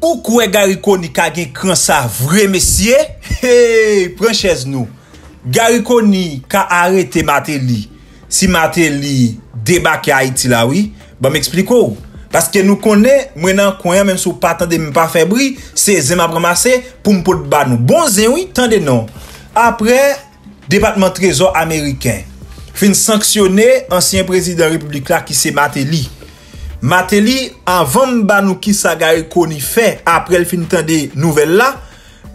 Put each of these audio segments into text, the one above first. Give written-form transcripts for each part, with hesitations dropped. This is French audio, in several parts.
Pourquoi Garry Conille a gagné cran ça vrai messieurs? Hey, prends chaise nous. Garry Conille a arrêté Martelly. Si Martelly débarque à Haïti là oui, ben m'explique-vous. Parce que nous connaissons, maintenant, même si vous n'avez pas fait bruit, c'est zem à ramasser pour me pote ba nous. Bon zé oui, tendez non. Après, Département Trésor américain fin sanctionner ancien président République là qui c'est Martelly. Martelly, avant de nous qui sa Garry Conille fait, après le fin de nouvelle là,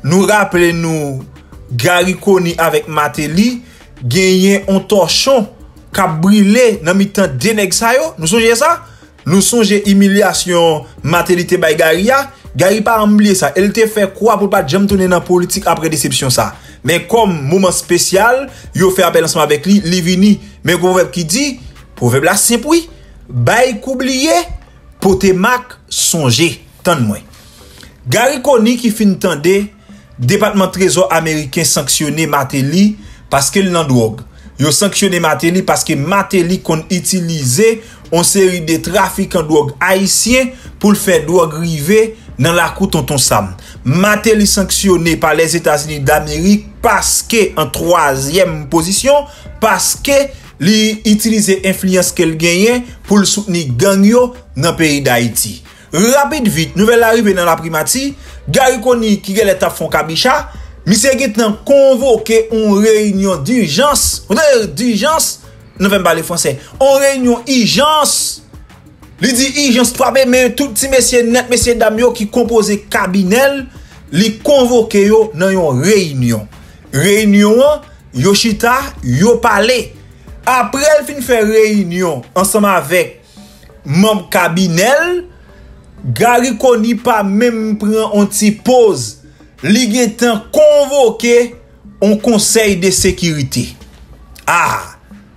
nous rappelons nous Garry Conille avec Martelly, gagné un torchon qui a brûlé dans le temps de Nexayo. Nous songez ça? Nous songez humiliation Martelly te bay Garia. Gary pas oublié ça. Elle te fait quoi pour pas jamais tourner dans la politique après déception ça? Mais comme moment spécial, yo fait appel ensemble avec lui, li vini. Mais proverbe qui dit, proverbe là simple oui. Bay koubliye, pote mak sonje, tan mwen. Garry Conille qui fin tande, département trésor américain sanctionné Martelly parce qu'il nan drogue. Yo sanctionné Martelly parce que Martelly kon utilisé une série de trafiquants de drogue haïtiens pour le faire drogue river dans la cour tonton Sam. Martelly sanctionné par les États-Unis d'Amérique parce que en troisième position, parce que li utiliser influence qu'elle gagne pour le soutenir gang yo dans le pays d'Haïti. Rapide vite, nouvelle arrivée dans la primati, Garry Conille qui est l'état fond Kabicha, monsieur Gétan convoqué une réunion d'urgence, nous ne parler français, une réunion d'urgence. Il dit urgence toi mais tout petit messieurs net messieurs dames yo qui composent cabinet, li convoqué yo dans une réunion. Réunion yo chita, yo parler. Après elle fin faire réunion ensemble avec membre cabinet, Garry Conille pas même prend un petit pause. Li gen tan convoqué un conseil de sécurité. Ah,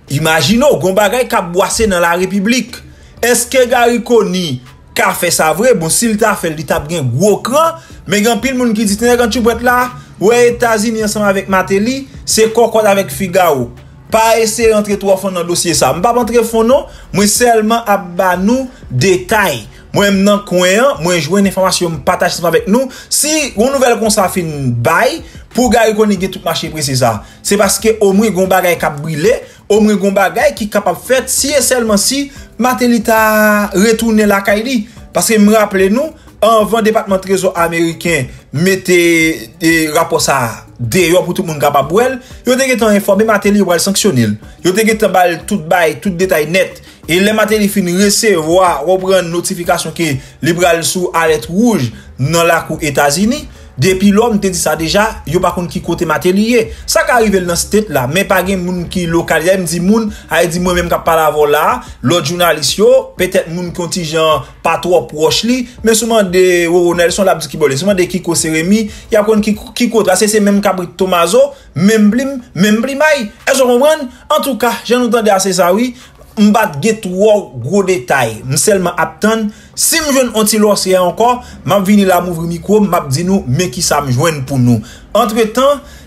imaginez gon bagay ka boissé dans la République. Est-ce que Garry Conille ka fait ça vrai? Bon s'il t'a fait, il t'a gen gros cran, mais gen pile moun ki dit quand tu prête là, ouais États-Unis ensemble avec Martelly, c'est kokod avec Figaro. Pas essayer rentrer trois fois dans dossier ça. M'pa rentrer fond non, moi seulement a ba nous détail. Moi m'nan coin, moi joue une information partage ça avec nous. Si une nouvelle comme ça fin bail pour Garry Conille tout marché précis ça. C'est parce que au moins gon bagay k'ap brûler, au moins gon bagay qui capable faire si et seulement si Martelly ta retourner la Kaili parce que me rappelez nous avant département trésor américain mettez des rapports ça d'ailleurs pour tout le monde capable brel yo te gen informé Martelly pour sanctionner yo te gen bal tout bail tout détail net et les Martelly fin recevoir reprendre notification que libral sous alerte rouge dans la cour États-Unis depuis l'homme te dit ça déjà yo pas contre qui côté Martelly ça qui arrive dans cette tête là mais pas gen moun qui localiser me dit moun a dit moi même qui parle avant là l'autre journaliste yo peut-être moun contingent pas trop proche li mais seulement des Nelson la qui bolé seulement des Kiko Seremi y a contre qui côté c'est même Cabri Tomazo même blimay est-ce qu'on comprend en tout cas j'en entendais assez ça oui m'bat get trop gros détail m'seulement attendre si m'joine on ti l'océan encore m'a vini la m'ouvre micro m'a dit nous mais qui ça m'joine pour nous entre-temps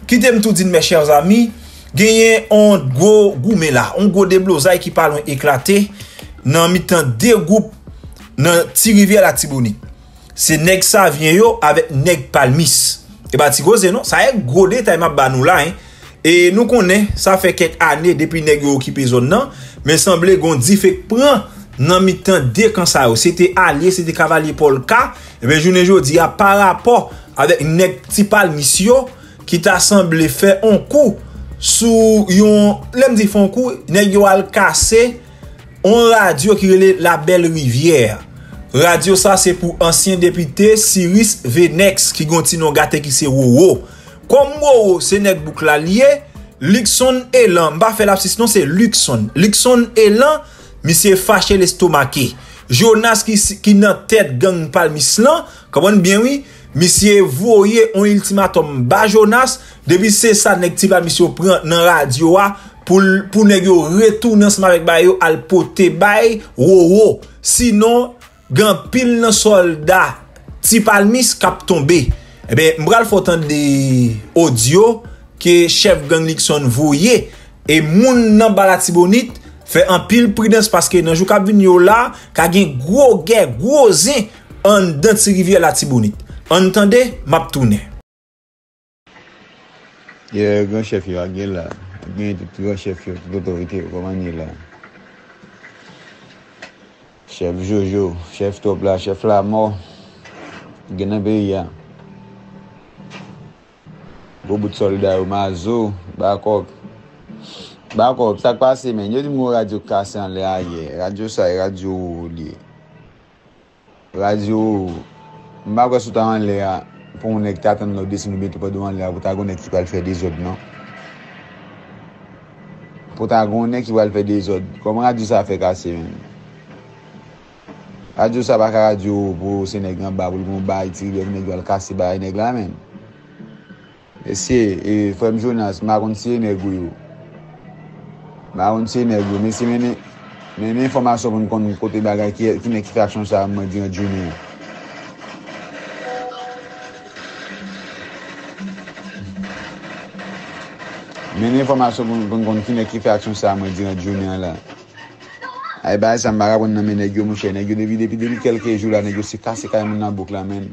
qui t'aime tout dire mes chers amis gagné on gros goumé là on gros déblosaille qui parle éclaté dans mi-temps deux groupes dans ti rivière la Tibonite c'est nèg ça vient yo avec nèg Palmiste et bah ti gozé non ça est gros détail m'a ba nous là hein. Et nous connaissons, ça fait quelques années depuis que nous occupons zone nan, mais semblait qu'on dit fait prend dans mi-temps dès quand ça c'était allié, c'était cavalier Polka, et bien je ne dis pas par rapport avec une petite Palmiste qui t'a semblé faire un coup sous yon l'aime dit font coup nèg yo al casser on radio qui relait la Belle Rivière. Radio ça c'est pour ancien député Cyrus Venex qui continue gâté qui c'est wowo. Comme moi, c'est nèg boucla lié, Lixon et l'an, m'a fait l'abscisse, non, c'est Lixon. Lixon et l'an, monsieur fâché l'estomaqué. Jonas qui n'a tête gang Palmiste l'an, comment bien oui, monsieur voyez un ultimatum bas Jonas, depuis c'est ça nèg ti Palmiste prend dans radio a pour nèg yo retourner ensemble avec bayo al poté bay wo. Sinon, gang pile nan soldat ti Palmiste k'ap tomber. Eh bien, m'bral faut entendre des audios que chef gang Lixon voyait et moun nan ba la Tibonite fait un pile prudence parce que dans jou k'ap vinn yo là ka gen gros guerre gros zin en dans ti rivière la Tibonite. Entendez, m'a tourné. Il y a un grand chef qui a gagné là. Il y a un grand chef qui a l'autorité, comment il est là. Chef Jojo, chef Topla, chef Lamor, Guinabéa. Beaucoup de soldats, Mazo, Bakok. Bakok, ça passe, mais il y a des radio cassé en l'air. Radio ça, radio lié. Radio. Je ne sais pas si pour un hectare, on a décidé de pas devant l'air, pour qu'on faire des autres, non? Pour qu'on ait qui va faire des autres. Comment Radio ça fait casser? Radio ça va radio pour Sénégal, pour le Mumbai, pour le casser, pour le Sénégal même. Et si, Frère Jonas, je ne sais pas, mais si mes informations pour nous côté bagage qui n'est pas action, ça m'a dit en junior. Mais l'information qu'on a qui fait action ça m'a dit en junior là. Aïe bah ça m'a rappelé dans mes négos mon cher négos depuis quelques jours là négos c'est cassé carrément dans boucle là même.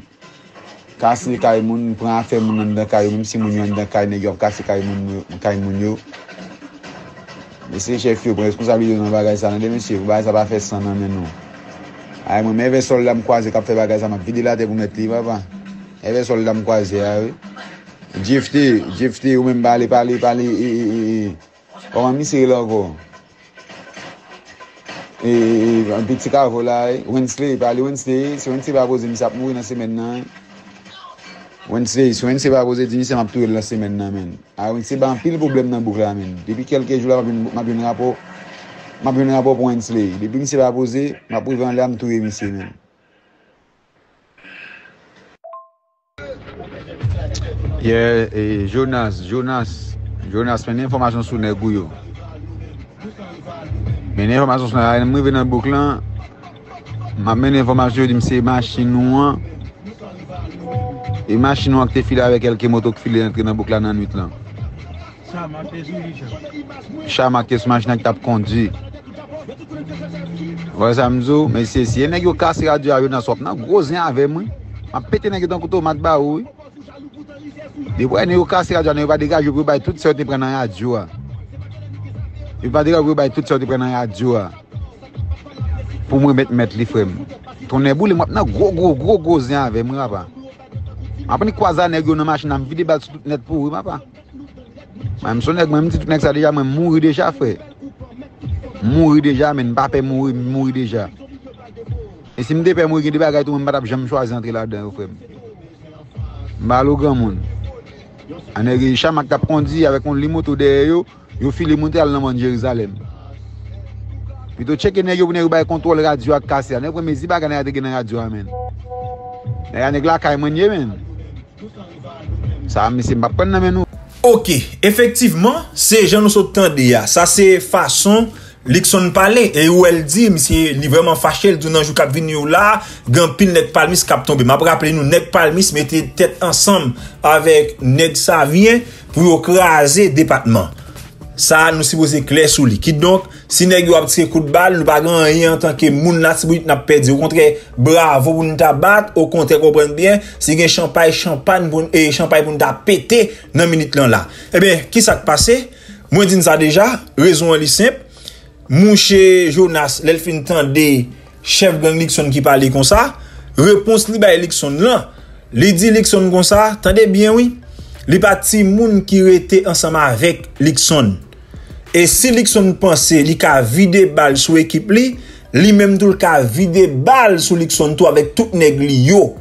Cassé carrément prend affaire mon dans carrément même si mon dans carrément négos cassé carrément yo. Mais c'est chef yo responsabilité dans bagage ça là monsieur bah ça pas faire sans non non. Aïe mon mes soldats me croiser qui fait bagage ça m'a vidé là pour mettre livre papa. Mes soldats me croiser ah oui. Jeff ou même parler. Comment m'y là encore? Et un petit carreau là, Wednesday, si Wednesday va poser, ça mourir dans la semaine. Wednesday va poser, ça m'a tué dans la semaine. Ah, Wednesday, il y a un pile problème dans le boucle là. Depuis quelques jours, je vais un rapport pour Wednesday. Depuis que je vais poser, je vais prendre l'arme tout et monsieur. Et Jonas, mes informations sur les gouillots. Mes informations sur les gouillots, je suis dans le bouclan. Mes informations, je dis que c'est machine noire. Et machine noire qui est filée avec quelques motos qui filent dans le bouclan dans la nuit. Chama qui est sur machine qui t'a conduit. Voilà, mais c'est si il y a un casse radio à Jonas, il y a un gros lien avec moi. Je pété dans le couteau, je les voix ne cassent radio, ne va dégager pour bailler toutes sortes de prendre radio. Il va dégager pour bailler toutes sortes de prendre radio. Pour moi mettre les frères. Ton éboule maintenant gros zin avec moi papa. Après croiser nèg dans machine à vider balle toute net pour papa. Même son nèg même dit tout nèg ça déjà même mourir déjà frère. Mourir déjà mais papa mourir déjà. Et si me dépère mourir des bagages tout même pas jamais choisir entrer là-dedans frère. Malo grand monde. On a eu Chama qui a conduit avec un limoto derrière, yo file monter dans Jérusalem. Puis to checker nèg yo pour nèg ba contrôle radio a casser. On a premier ziba gana te gen radio amen. Nèg nèg la kay manye men. Ça me c'est pas prendre nan men. OK, effectivement, c'est Jean nous s'entendre ya. Ça c'est façon Lixon parlait et où elle dit monsieur il vraiment fâché le dans jour cap venir là grand pile nèg Palmiste cap tomber m'a rappeler nous nèg Palmiste mettez tête ensemble avec nèg Savien pour écraser département ça nous supposé clair sur lui qui donc si nèg yo a tiré coup de balle nous pas grand rien en tant que moun là si n'a perdu au contraire bravo pour nous battre au contraire comprendre bien si gain champagne pour et champagne pour nous péter dans minute là et bien qui ça passé moi dit ça déjà raison elle simple Mouche Jonas, l'elfin tande chef gang Lixon qui parlait comme ça. Réponse li ba Lixon là. Li dit Lixon comme ça, tendez bien oui. Li pa ti moun ki rete ensemble avec Lixon. Et si Lixon pensait li ka vide balle sou équipe li, li même tout ka vide balle sou Lixon tout avec tout nèg li yo.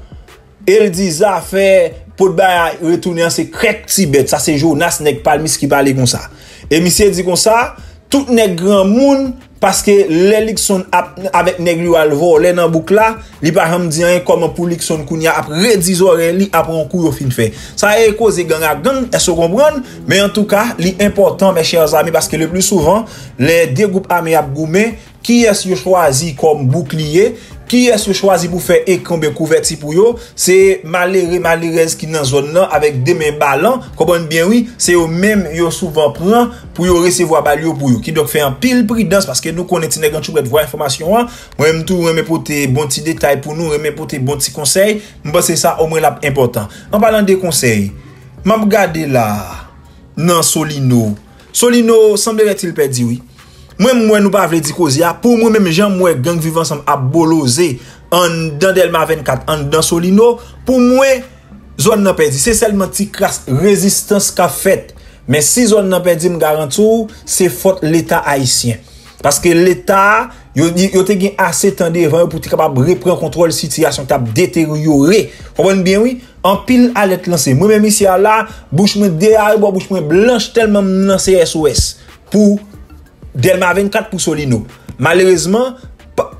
Elle dit ça fait pour ba retourner en secret Tibet. Ça c'est Jonas nèg Palmiste qui parlait comme ça. Et monsieur dit comme ça tout nèg grand moun parce que l'Lixon avec nèg lui al voler dans boucle là li pa ham di rien comment pour Lixon kounya ap redizore li ap on kou yo fin fait ça est cause gang à gang est-ce comprendre mais en tout cas li important mes chers amis parce que le plus souvent les deux groupes armés ap goumé qui est choisi comme bouclier Qui est-ce que choisi pour faire écombe couverti pour yo? C'est malheureux, malheureuse qui dans zone là avec des mains ballants. Comprenez bien oui, c'est eux même yo souvent prend pour yo recevoir bal yo pour yo. Qui donc fait un pile prudence parce que nous connaissons les gens qui veulent voir information. Moi même tout remet pour tes bons petits détails pour nous, remet pour tes bons petits conseils. Je pense c'est ça au moins là important. En parlant des conseils, m'am regarder là non Solino. Solino semblerait-il perdu oui. Moi nous pas vle di kozia pour moi même Jean moi gang vivant ensemble à bolosé en dans Delma 24 en dans Solino pour moi zone n'a perdu c'est seulement ti crasse résistance qu'a fait mais si zone n'a perdu me garantou c'est faute l'état haïtien parce que l'état yo te gen assez temps devant pour être capable reprendre contrôle situation qui t'a détérioré comprenez bien oui en pile alerte lancé moi même ici là bouche moi derrière bouche moi blanche tellement lancer SOS pour Delma 24 pour Solino. Malheureusement,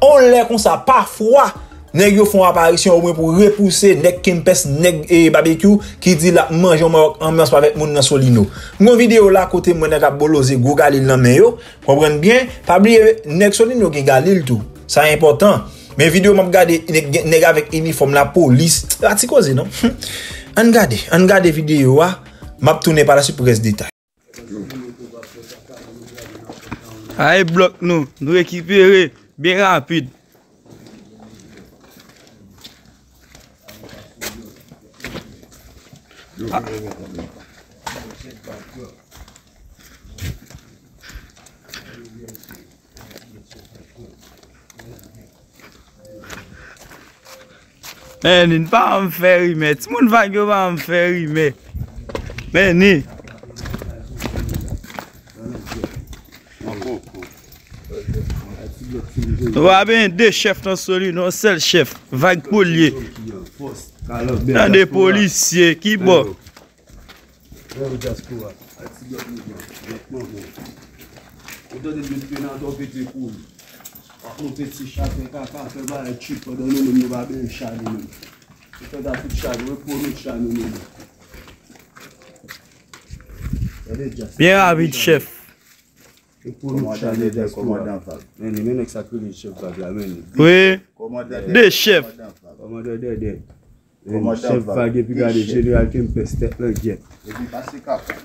on l'a comme ça. Parfois, nèg yo font apparition au moins pour repousser nèg Kempes, nèg et barbecue qui dit la mange en masse avec moun dans Solino. Mon vidéo là côté mon nèg a bolosé gros galil nan men yo. Comprendre bien, pas oublier nèg Solino gen galil tout. Ça important. Mais vidéo m'a regarder nèg avec uniforme la police. Ati cause non. On regarder vidéo a m'a tourner par la surprise détail. Aïe bloc nous récupérer bien rapide. Ah. Mais ne pas me faire rimer, tout le monde va me faire rimer. Mais ni. On va bien deux chefs dans Solino, un seul chef, vague polier. Dans des policiers qui bon. Bien rapide chef. Oui, deux chefs.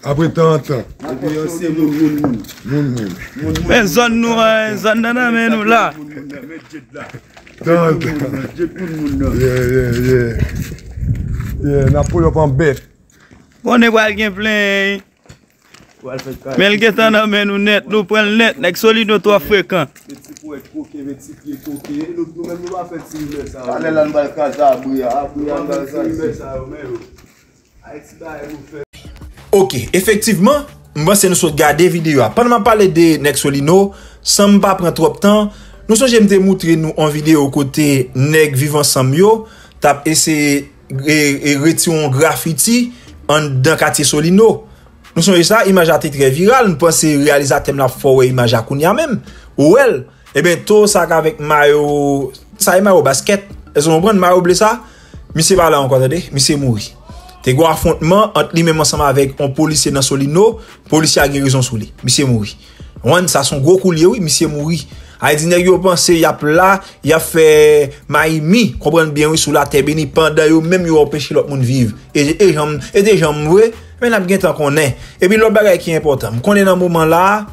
Après tant de temps. Mais zone nous, zone nous là. On est pas plein. Mais le gars t'en amène nous net, nous prenons le net, avec Solino 3 fréquents. Ok, effectivement, moi c'est nous sommes garder vidéo. Pendant que je parle de Solino, sans me prendre trop de temps, nous sommes j'aime te montrer nous en vidéo côté nèg vivant sans yo, t'as essayé de retirer un graffiti dans quartier Solino. Nous sommes ça, image a été très virale. Nous pensons que réalisateur la forêt image à Kounia même. Ou elle, eh bien, tout ça avec Mayo, ça est Mayo basket. Est-ce qu'on prend Mayo blessé? Monsieur va là encore, attendez, monsieur mouri. T'es gros affrontement entre lui-même ensemble avec un policier dans Solino, policier à guérison sous lui. Monsieur mouri. One, ça son gros coulier, oui, monsieur mouri. A dit, nèg yo pense, y a plat, y a fait Miami, comprendre bien, oui, sous la terre bénie, pendant yo même yo empêché l'autre monde vivre. Et des gens mourir. Mais n'a bien tant qu'on est. Et puis l'autre bagage qui est important, qu'on est dans moment là,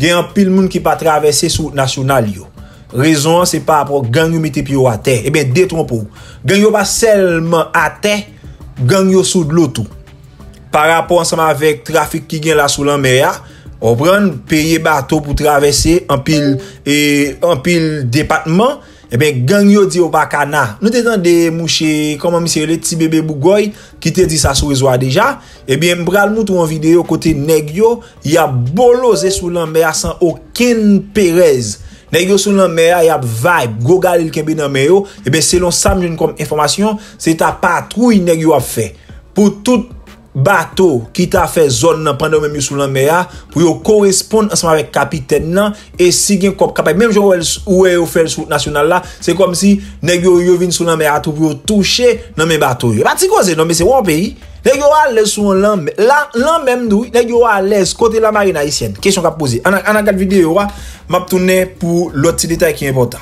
il y a un pile monde qui pas traverser sous national yo. Raison c'est pas pour gang yo mette pied à terre. Et bien détrompez-vous. Gang yo pas seulement à terre, gang yo sous de l'eau tout. Par rapport ensemble avec trafic qui gagne là sous la mer, on prend payer bateau pour traverser en pile département. Eh bien, gang yo di au bacana. Nous t'étendons des mouchés, comment monsieur le petit bébé Bougoy, qui te dit ça sur réseau déjà. Eh bien, m'bral moutou en vidéo côté nèg yo, y a bolosé sous l'enmer sans aucune pérez. Nèg yo sous l'enmer, y a vibe, go galil kembe nan mer yo. Eh bien, selon ça, m'joune comme information, c'est ta patrouille nèg yo a fait. Pour tout bateau qui t'a fait zone nan pendant même sous l'enmer pour yo correspondre ensemble avec capitaine nan et si gen kop capable même Joel ou yo fait sous national là c'est comme si nèg yo vinn sous l'enmer tout pour toucher dans mes bateaux yo pas ti cause non mais c'est un pays nèg yo à l'aise sous l'enmer là même nous nèg yo à l'aise côté la marine haïtienne question qu'a poser en regarde vidéo m'a tourner pour l'autre détail qui est important.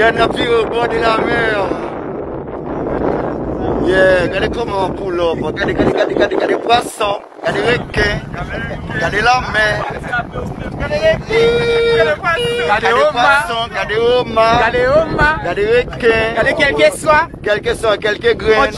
Dernier pire au bord de la mer. Yeah, regardez comment on pull up. Regardez les poissons, regardez les requins, regardez la mer. Regardez quelques soins, quelques graines.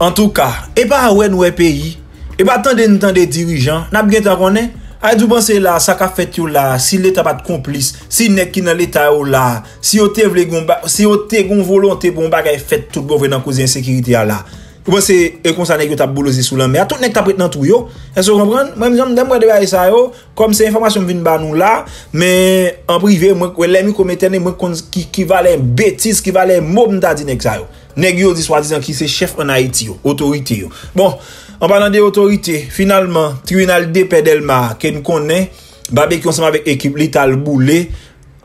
En tout cas, et pas ouais nous pays, et pas tant de dirigeants, n'a bien t'en connaît. A du penser là, ça qu'a fait yo là, si l'État pas de complice, si n'est qui dans l'État ou là, si on te vle gon si on te gon volonté bon bagay fait tout gouvernement cause insécurité là. Vous pensez que comme ça nèg yo t'a boloser sous la mer, tout nèg t'a prête dans tout yo. Est-ce que vous comprenez? Moi j'aime de bailler ça yo, comme ces informations viennent ba nous là, mais en privé moi les mi commettent moi qui valait bêtise, qui valait mob m'ta dit nèg ça yo. Nèg yo dit soi-disant qui c'est chef en Haïti yo, autorité yo. Bon, en parlant des autorités, finalement, tribunal de paix Delma, qui nous connaît, barbecue ensemble avec l'équipe Lital Boulé,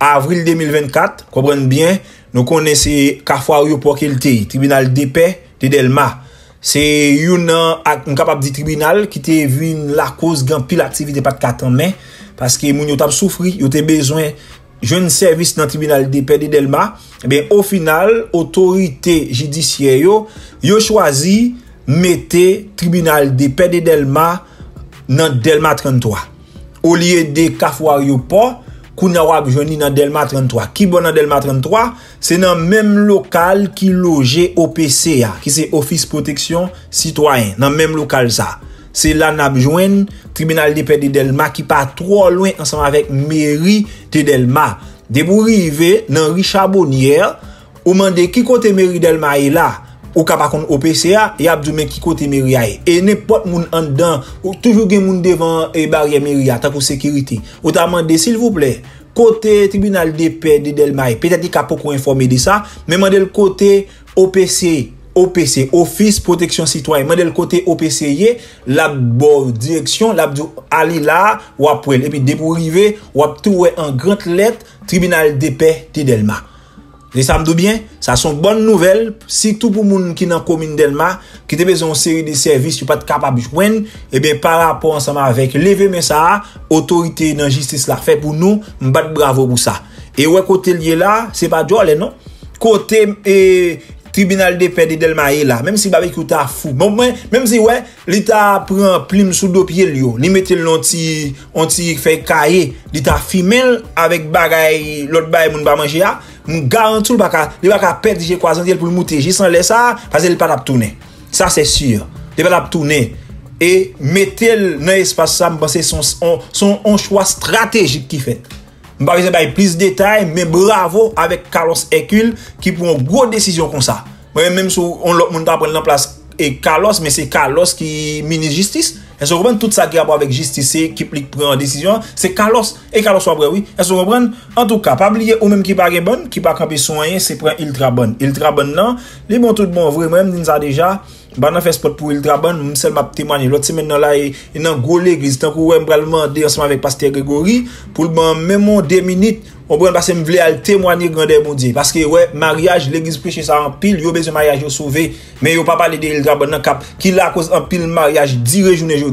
avril 2024, comprenez bien, nous connaissons Carrefour pour qu'il était, tribunal de paix de Delma. C'est une capable de tribunal qui était vu la cause de pile activité pas de 4 ans, mais parce que nous avons souffert, nous avons besoin jeune service dans le tribunal de paix de Delma. Eh bien, au final, autorité judiciaire, yo choisi. Mettez tribunal de paix de Delma dans Delma 33. Au lieu de Kafoario Po, Kounawab Joni dans Delma 33. Qui bon dans Delma 33? C'est dans le même local qui loge OPCA, qui c'est Office Protection Citoyen. Dans le même local ça. C'est là n'a joine tribunal de paix de Delma qui part trop loin ensemble avec mairie de Delma. De vous arriver dans Richard Bonnière, ou mandé qui côté mairie Delma est là. Ou capable contre OPCA et abdou men ki côté mairie et n'importe moun en dedans ou toujours gen moun devant et barrière mairie tant pour sécurité ou t'a mandé s'il vous plaît côté tribunal de paix de Delma peut-être qu'il capable pour informer de ça mais mandé le côté OPC Office Protection Citoyen mandé le côté OPCA la bonne direction l'abdou ali là ou après et puis dès pour arriver ou tout en grande lettre tribunal de paix de Delma. Les samedis bien, ça sont bonnes nouvelles. Si tout pour moun qui dans commune Delma, qui te besoin une série de services, tu pas capable de joindre, et bien par rapport ensemble avec lever mais ça, autorité dans justice la fait pour nous, m'bat bravo pour ça. Et ouais côté lié là, c'est pas jolé non. Côté tribunal de paix de Delma là, même si barbecue ta fou. Même si ouais, l'état prend plume sous dos pied lio, li mette l'anti fait cahier, l'état femelle avec bagay, l'autre bagay moun ba manger a. Je garantis le baka, le baka pète j'ai croisant pour le monter, j'ai sans laisser ça parce qu'il pas tourner. Ça c'est sûr. Il pas tourner et mettez dans espace ça, me penser son choix stratégique qui fait. Je vais pas plus de détails mais bravo avec Carlos Hercule qui prend une grosse décision comme ça. Moi même si on l'autre monde pas prendre en place et Carlos mais c'est Carlos qui ministre justice. Est-ce que vous comprenez tout ça qui a rapport avec justice qui prend une décision? C'est Carlos. Et Carlos soit prêt, oui. Est-ce que vous comprenez? En tout cas, pas oublier ou même qui paraît bonne, qui pas camper soigné, c'est prendre Ildraban. Ildraban, non. Les bons tout bon, vrai, même, nous a déjà. Bah, on fait sport pour Ildraban, même celle m'a témoigné. L'autre semaine, là, il y a un gros l'église. Tant que vous avez demandé ensemble avec pasteur Grégory, pour le bon, même 2 minutes, on peut passer, m'vle à témoigner grandeur mon Dieu. Parce que, ouais, mariage, l'église prêche ça en pile, yo besoin mariage, yo sauvé. Mais yo pas parler de Ildraban, non, cap, qui la cause en pile mariage, 10 journées.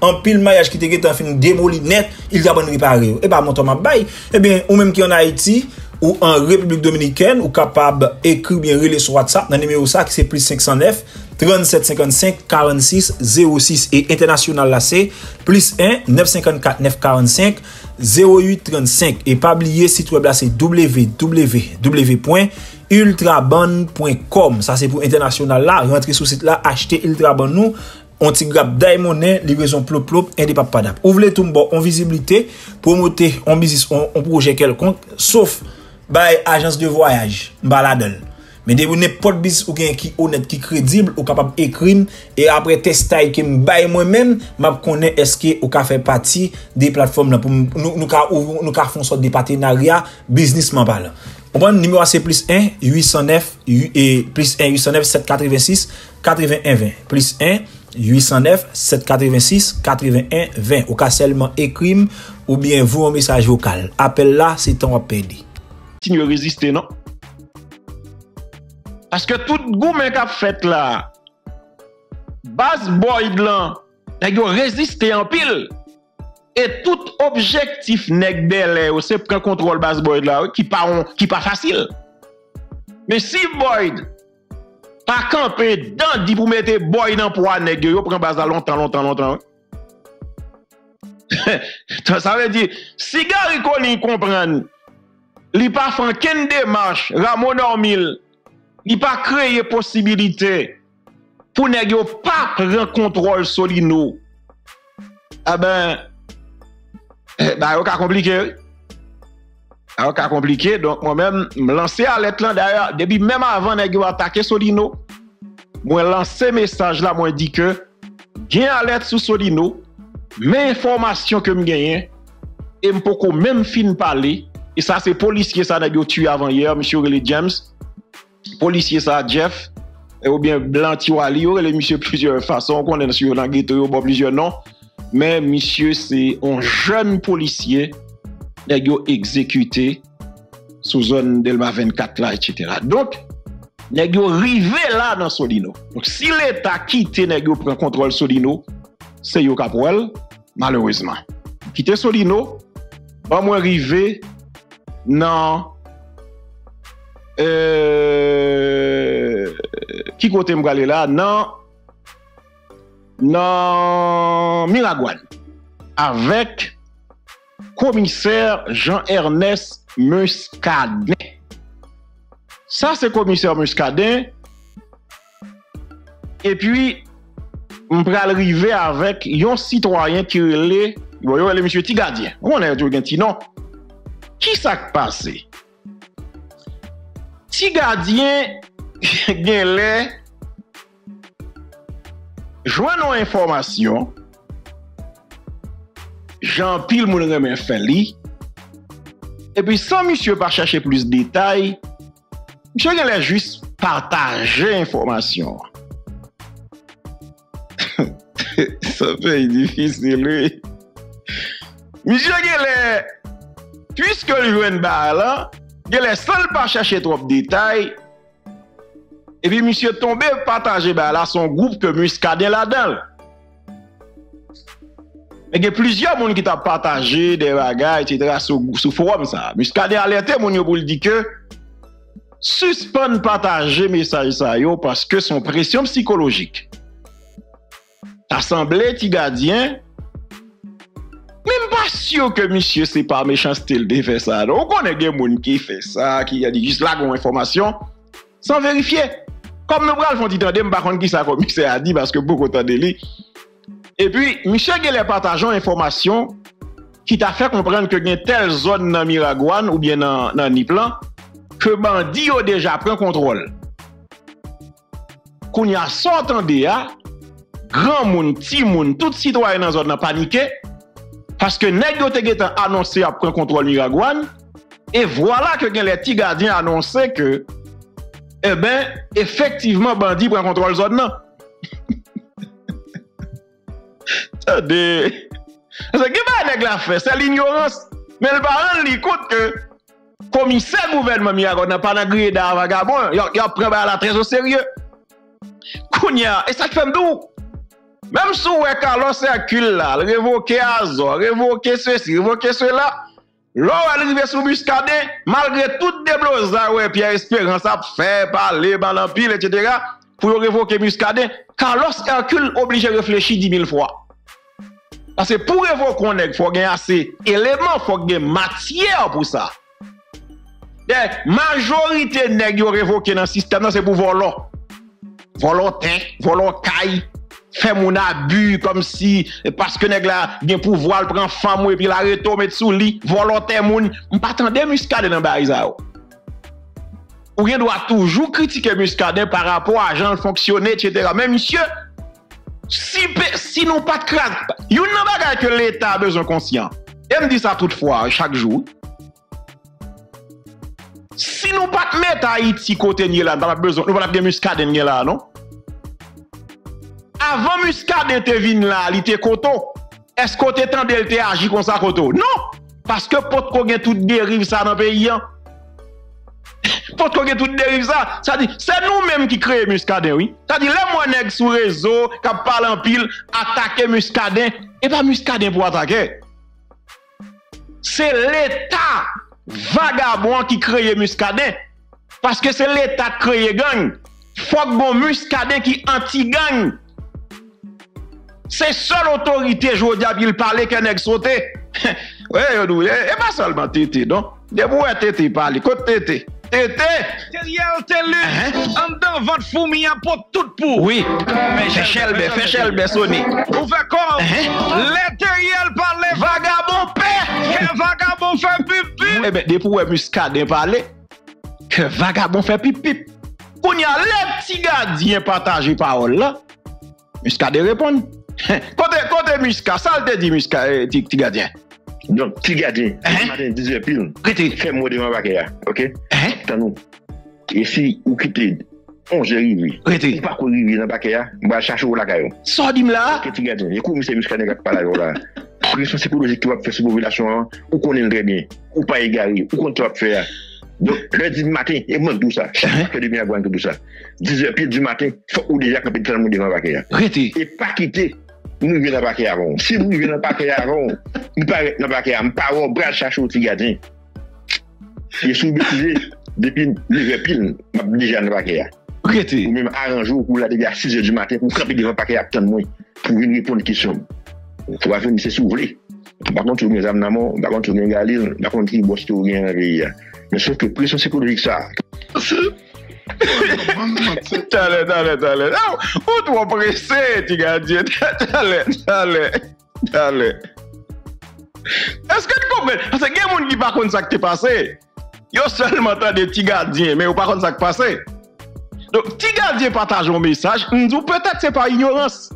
En pile mariage qui était en fin démoli net, il a bon réparé. Et bah, mon temps m'a bail. Eh bien, ou même qui en Haïti, ou en République Dominicaine, ou capable d'écrire bien relais sur WhatsApp, dans le numéro ça qui c'est plus 509 37 55 46 06. Et international là c'est plus 1 954 945 08 35. Et pas oublier site web là c'est www.ultraban.com. Ça c'est pour international là. Rentrez sur site là, achetez Ultraban nous. On t'y grappe d'aimoné, livraison plop et des papadap. Ouvrez tout bon, en visibilité, promoter en business, en projet quelconque, sauf by agence de voyage, baladel. Mais dès vous n'êtes pas de business ou quelqu'un qui honnête, qui crédible, ou capable d'écrire, et après testaille qui m'baille moi-même, m'a connais est-ce que ou ka fait partie des plateformes pour nous ka font sorte de partenariat, business m'en parle. On prend numéro c'est plus 1 809 et plus 1 809 786 81 20 plus 1 809 786 81 20 au cas seulement écrit ou bien vous un message vocal. Appel là, c'est temps à perdre. Tu ne résistes non? Parce que tout goumen qu'a fait là, base boy blanc, n'a résisté en pile. Et tout objectif nèg belé c'est prend contrôle bas Boyd là qui pas facile. Mais si Boyd pas camper dandy pour mettre Boyd dans poids nèg yo prend bas longtemps. Ça veut dire si Garry Conille comprendre li pas fait ken démarche Ramon Normil li pas créer possibilité pour nèg yo pas prendre contrôle Solino. Ah ben bah, c'est compliqué. C'est compliqué. Donc, moi-même, je me lance à l'étlan. D'ailleurs, depuis même avant de attaquer Solino, je lance un message là. Je dis que j'ai à l'aide sur Solino, mes informations que je gagne, et je peux même fin parler. Et ça, c'est policier ça qui a tué avant hier, monsieur Rilly James. Policier ça, Jeff, ou bien Blanty Wally, les monsieur plusieurs façons, qu'on est sur l'anguille, bon plusieurs noms. Mais monsieur, c'est un jeune policier qui a été exécuté sous zone Elba 24 là, etc. Donc, il a été arrivé là dans Solino. Donc, si l'État quitte, il a pris contrôle de Solino, c'est yo Capouel, malheureusement. Quitter Solino, pas moins arrivé dans qui côté me aller là, non. Dans Miragoâne avec commissaire Jean-Ernest Muscadet. Ça c'est commissaire Muscadet. Et puis on va arriver avec un citoyen qui est le monsieur Tigadien. On a dit un petit nom. Qui ça qui passé? Tigadien gagne joignons information, Jean-Pierre Moulin fait li. Et puis sans monsieur pas chercher plus de détails, monsieur il a juste partager information. Ça fait difficile lui. Monsieur puisque le joint ba là, il est seul pas chercher trop de détails. Et puis, monsieur tombé, partagé, ben là, son groupe que Muscadet là-dedans. Mais il y a plusieurs personnes qui ont partagé des bagages, etc., sous forum, ça. Muscadet alerté, mon yo, pour le dire que, suspend partager message, ça, yo, parce que son pression psychologique. Assemblée, Tigadien, même pas sûr que monsieur, c'est par méchanceté le fait ça. Donc, on connaît des gens qui fait ça, qui a dit juste là, qu'on information, sans vérifier. Comme nous bras font dit tande m'pa konn ki ça commissaire a dit parce que beaucoup tande li. Et puis monsieur Gélé partageant information qui t'a fait comprendre que gen telle zone dans Miragoâne ou bien dans Niplan que bandi yo déjà prend contrôle. Kounya s'entendé a grand moun, ti moun, tout citoyen dans zone n'a paniqué parce que nèg yo te getan annoncé a prend contrôle Miragoâne et voilà que gen les Tigadien annoncé que eh bien, effectivement, bandit prend contrôle zone non. Attendez. C'est qui va nèg la fait, c'est l'ignorance. Mais le parent lui compte que commissaire gouvernement Miragoâne n'a pas d'agréé d'un vagabond, il a pris la très au sérieux. Kounia, et ça fait d'où? Même si vous Carlos Hercule là, révoquer Azor, révoquer ceci, révoquer cela. L'or arrivé sous Muscadet, malgré tout déblosage, ouais, Pierre Espérance a fait parler, balampil, etc., pour révoquer Muscadet, Carlos Hercule obligé de réfléchir 10 000 fois. Parce que pour révoquer, il faut gagner assez d'éléments, il faut gagner matière pour ça. La majorité nèg yo révoqué dans le système, c'est pour voler. Volontaire, volontaire. Fait mon abus comme si parce que nèg la gen pouvoir prend femme et puis la retombe sous lit volontaire moun on pas tande Muscadet dans barisa ou gen doit toujours critiquer Muscadet par rapport à gens fonctionner etc. Mais monsieur si non pas de craque yon nan bagay que l'état a besoin conscient et me dit ça toutefois chaque jour si non pas mettre Haïti côté ni là pas besoin nous pas de Muscadet ni là non. Avant Muscadet te vin là, il te koto. Est-ce que te tende il te agi comme ça koto? Non, parce que pot ko gen tout dérive ça dans pays an. Pot ko gen tout dérive ça dit c'est nous-mêmes qui créons Muscadet, oui. Ça dit les moi nèg sous réseau qui parle en pile attaquer Muscadet et pas Muscadet pour attaquer. c'est l'État vagabond qui crée Muscadet. Parce que c'est l'État qui crée gang. Faut que bon Muscadet qui anti-gang. C'est seule autorité, je dis, il parlait qu'un exoté. Oui, oui, et pas seulement tété, non? De vous, tété, parler, côte tété. Tété! Teriel, t'es en dedans, votre fourmi, un pot tout pour. Oui, fais chelbe, sonner. Vous faites quoi? Les teriel parlent, vagabond père, que vagabon fait pip-pip. Eh bien, des fois, Muscadet parler, que vagabond fait pip-pip. Qu'on y a les petits gardiens partagés parole là, Muscadet répond. Côté Musca, ça le te dit Musca, petit gardien. Donc, petit gardien, matin 18 piles, fais-moi devant Bagaya, ok? Attends-nous. Et si vous quittez, on gère Rivi. Vous pas qu'on Rivi dans Bagaya, on va chercher au lacaillon. Sordim là? Petit gardien, écoute, monsieur Musca n'est pas là. La question psychologique qui va faire cette population, ou qu'on est très bien, ou pas égaré, ou qu'on doit faire. Donc, lundi matin, et moi, tout ça. Chaque demi à tout ça. 18 piles du matin, faut ou déjà camper tout le monde devant Bagaya. Et pas quitter. Nous venons dans le avant. Si nous venons dans le avant, nous parlons dans le paquet avant. Nous parlons de bras chercher au petit gardien. Et si vous bêtisez, depuis 9 piles, nous sommes déjà dans le paquet. Ou même arranger pour la dégâts à 6 h du matin, pour camper devant le paquet à attendre moi, pour venir répondre aux questions. Pour venir se s'ouvrir. Par contre, nous avons des amants, par contre, nous avons des galines, par contre, nous avons des pays. Mais sauf que pression psychologique, ça. T'allais. Où tu vas presser, tu gardien? T'allais. Est-ce que tu comprends? Parce que les gens qui ne savent pas ce qui est passé, ils ont seulement des petits gardiens, mais ils ne savent pas ce qui est passé. Donc, petits gardiens partagent un message, peut-être que c'est par ignorance.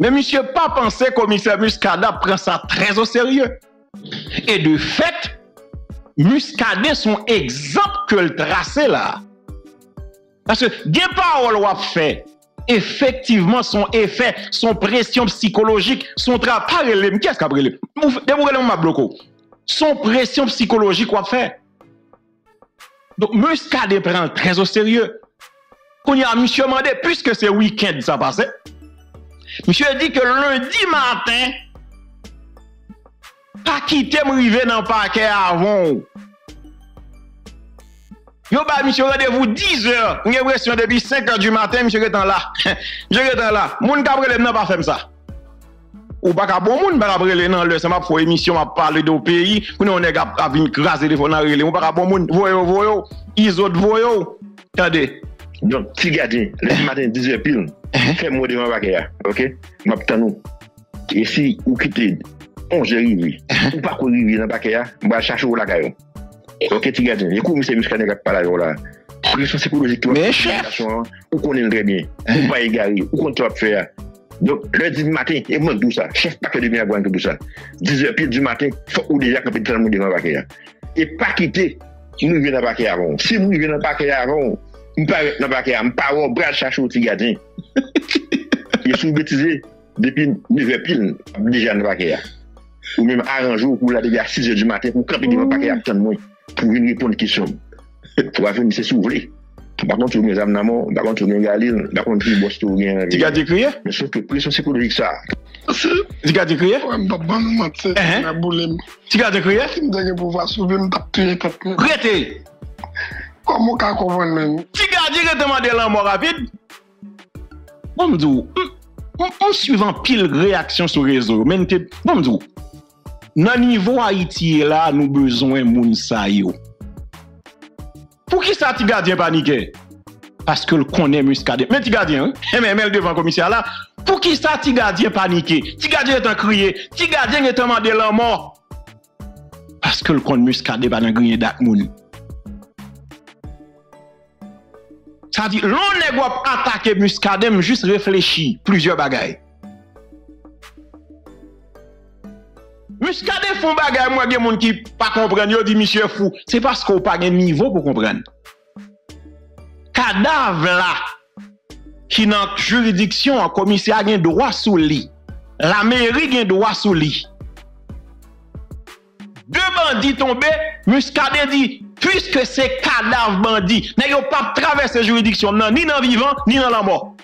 Mais monsieur pas pensé que le commissaire Muscadet prend ça très au sérieux. Et de fait, Muscadet sont exemples que le tracé là. Parce que des paroles qu'on fait, effectivement, son effet, son pression psychologique, son travail, qu'est-ce qu'on a pris? Débourrez-le, ma bloco. Son pression psychologique qu'on fait. Donc, Muscadet prend très au sérieux. Qu'on y a monsieur demandé, puisque c'est week-end, ça passait. Monsieur dit que lundi matin, pas quitter me arriver dans le parquet avant. Yo, bah, monsieur, rendez-vous 10 h. Vous avez l'impression depuis 5 h du matin, monsieur, est là. Monsieur, est là. Moun Gabriel n'a pas fait ça. Ou pas qu'à bon moun, Gabriel, non, le, ça m'a fait émission, à parler de pays. Vous n'avez pas vu une crasse de téléphone à relé. Ou pas qu'à bon moun, voyons. Ils autres, voyons. Attendez. Donc, petit gardien, le matin, 10 h pile, fais-moi devant Bagaya, ok? M'attends nous. Et si vous quittez, on gère Rivi. Ou pas qu'on Rivi dans Bagaya, on va chercher au lacaillon. Ok, tu gardes. Écoute, monsieur Muscadet, pas là, là. Pression psychologique, tu vois. Mais chef, ou qu'on est très bien, ou pas égaré, ou qu'on doit faire. Donc, lundi matin, et moi, tout ça. Chef, pas que de Miragoâne, tout ça. 10 h pile du matin, faut ou déjà camper tout le monde devant le paquet. Et pas quitter, nous venons dans le paquet avant. Si nous venons dans le paquet avant, nous parlons dans le paquet avant, nous parlons bras chercher au petit gardien. Et si vous bêtisez, depuis 9 h pile, déjà dans le paquet. Ou même arranger pour la dégâts à 6 h du matin, pour camper devant le paquet à attendre moi. Pour venir répondre aux questions. Pour venir se s'ouvrir. Par contre, nous avons des amants, par contre, nous avons des galines, par contre, nous avons des bosses. Tu as décrié? Mais sauf que pression psychologique, ça. Tu as décrié? Oui, papa, nous matons, c'est la boule. Tu as décrié? Je me disais pour pouvoir sauver, je me tape tuer quelqu'un. Rété! Comment on peut comprendre même? Tu as directement de l'amour rapide? On me dit, on suivant pile réaction sur le réseau, même que, on me dit, dans niveau Haïti là, nous besoin moun sa yo. Pour qui ça ti gardien paniqué? Parce que le connaît Muscadet. Mais ti gardien, même devant commissaire là, pour qui ça ti gardien paniqué? Ti gardien est en crier, ti gardien est en mandé la mort. Parce que le connaît Muscadet pas dans grien dak moun. Ça dit l'on nèg wap attaquer Muscadet, juste réfléchir plusieurs bagailles. Muscadet font bagay, moi, gen moun ki pa comprendre, yo dit monsieur fou. C'est parce qu'on pa gen niveau pour comprendre. Cadavre là, qui nan juridiction, en commissaire gen droit sous li. La mairie gen droit sous li. Deux bandits tombés, Muscadet dit, puisque c'est cadavre bandit, n'ayons pas traversé juridiction, nan, ni dans vivant, ni dans la mort.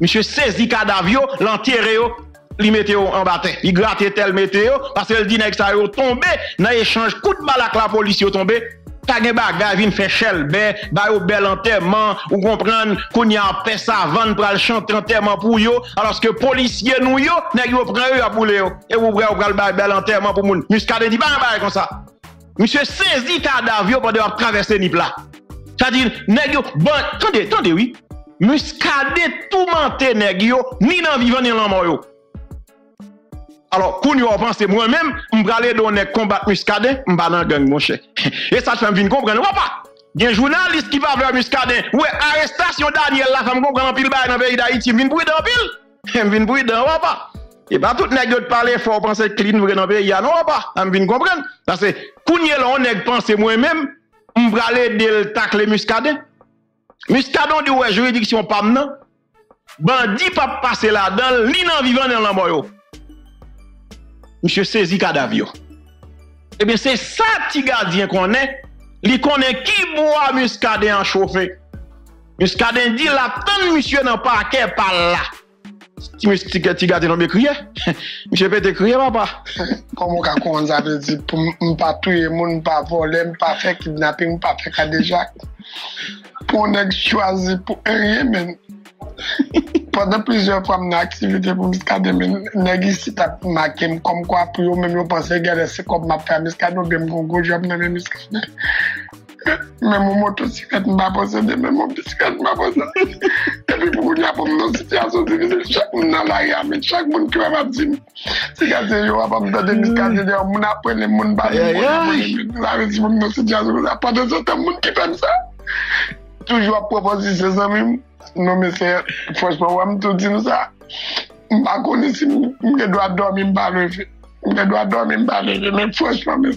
Monsieur saisi cadavre yo, l'enterre yo, li météo en bataille, il gratte tel météo parce qu'elle dit que ça tombé dans échange coup de balak la police yo tombé ta gen bagay vinn fait chel ben ba yo bel enterrement ou comprendre qu'on y a paix ça vendre pral chanter enterrement pour yo alors que policier nou yo nèg yo prend eux a boule yo et ou pral ba bel enterrement pour moun Muscadet dit pas bail comme ça monsieur saisi cadavre yo pendant traverser Niplan ça dit nèg yo bon attendez oui Muscadet tout menté nèg yo ni dans vivant ni dans mort yo. Alors, quand vous pensez moi-même, je vais aller dans le combat Muscadet, je vais dans le gang, mon cher. Et ça, je vais comprendre. Il y a un journaliste qui va voir Muscadet. Oui, arrestation Daniel, là, je vais comprendre en pile dans le pays d'Haïti. Je vais brûler en pile. Je vais brûler dans le pas. Et pas tout le monde parle fort, penser que clean dans le pays. Non, pas. Je vais comprendre. Parce que quand vous pensez moi-même, je vais aller dans le tacle Muscadet. Muscadet, on dit, ouais, juridiction, pas maintenant. Bandit, pas passer là-dedans, l'inanvivant dans la mort. Monsieur saisi cadavre. Eh bien, c'est ça, petit gardien qu'on est. Il connaît qui boit Muscadet en chauffé. Muscadet dit, l'attend monsieur dans le parquet par là. Petit gardien n'a pas crié. Monsieur peut te crier, papa. Comment on a dit, pour ne pas tuer, ne pas voler, ne pas faire kidnapping, ne pas faire cadéjac. Pour ne choisir pour rien, même. Pendant plusieurs fois, mon activité pour Muscadet, négocier ta marqué comme quoi pour eux même penser que c'est comme ma femme Muscadet ou bien mon gros job dans même Muscadet. Même mon motocyclette m'a possédé, même mon bicyclette m'a possédé. Et puis pour nous, pour nos situations difficiles, chaque monde dans l'arrière, mais chaque monde qui va me dire, c'est que c'est yo va me donner Muscadet, on apprend les monde pas. Ça dit pour nos situations, pas de autres monde qui fait ça. Toujours proposer ses amis. Non, mais c'est franchement, on me dit ça. Je ne connais pas, je dois dormir, mais franchement, je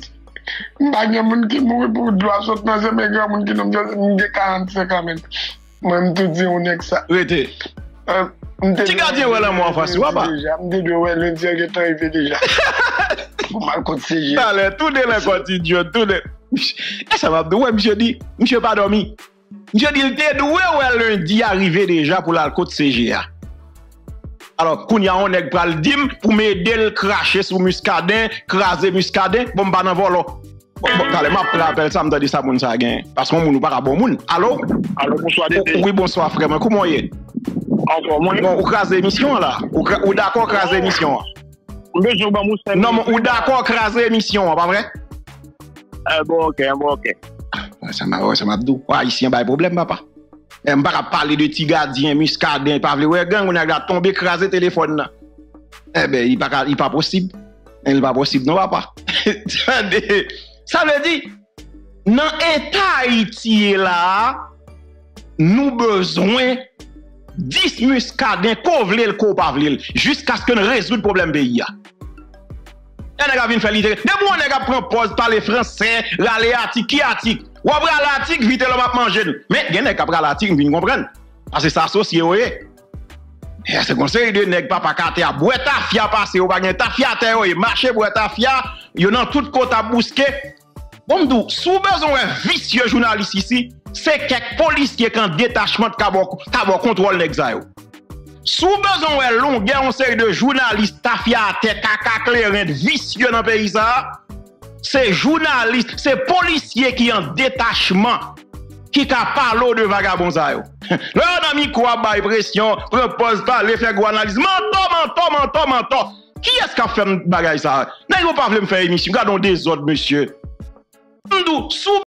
ne pas gens qui mourent pour droit sauter dans ce mec qui nous dit 45 ans. Moi, je dis, on est ça. Arrêtez. Tu gardes ouais là moi en face, ouais pas. Je dis ouais lundi qui est arrivé déjà. Pour mal continuer. Allez, tout de la continue, tout de. Ça va ouais monsieur dit, monsieur pas dormi. Je dis, il t'est doué ou lundi arrivé déjà pour la côte CGA. Alors, quand on est pral dim pour m'aider le cracher sur Muscadet, craser Muscadet, bon, bah, non, voilà. Bon, allez, ma rappelle ça, m'd'a dit ça, moun, ça, gagne. Parce que moun, ou pas bon moun. Allô? Allô, bonsoir, Dédé. Oui, bonsoir, frère, mais comment y est? Encore, moi, bon, ou crase émission, là? Ou d'accord, crase émission? Non, ou d'accord, crase émission, pas vrai? Bon, ok. Ça m'a dit, ici, il n'y a pas de problème, papa. Je ne vais pas parler de petits gardiens, Muscadet, pas de gang, on a tombé, écrasé le téléphone. Eh bien, il n'est pas possible. Il n'est pas possible, non, papa. Ça veut dire, dans l'État Haïti, là, nous avons besoin de 10 Muscadets, kovle le kopavle, jusqu'à ce que nous résolvions le problème pays. On a vu une faire l'idée. Debout, on a pris une pause, parler français, râler atik, qui atik. Ou après l'atik, vite l'homme a mangé. Mais, il y a des gens qui l'atik, ils comprennent. Parce que c'est associé, oui. C'est comme ça, il y a des gens qui papa kate a boue ta fia passé, ou pas ta fia te, oui. Marché boue ta fia, ils ont tout côté à bousquer. Bon, d'où, sous besoin un vicieux journaliste ici, c'est quelques policiers qui ont détachement de cabot contrôle l'exayo. Sous besoin de long, il y a un série de journalistes, tafiatés, cacacle, vicieux dans le pays. Ces journalistes, ces policiers qui ont détachement, qui parlent de vagabonds. Leur ami quoi, par pression, propose pas l'effet analyse. Menton. Qui est-ce qui a fait un bagage ça? N'ayez pas voulu me faire émission. Gardons des autres, monsieur. Sous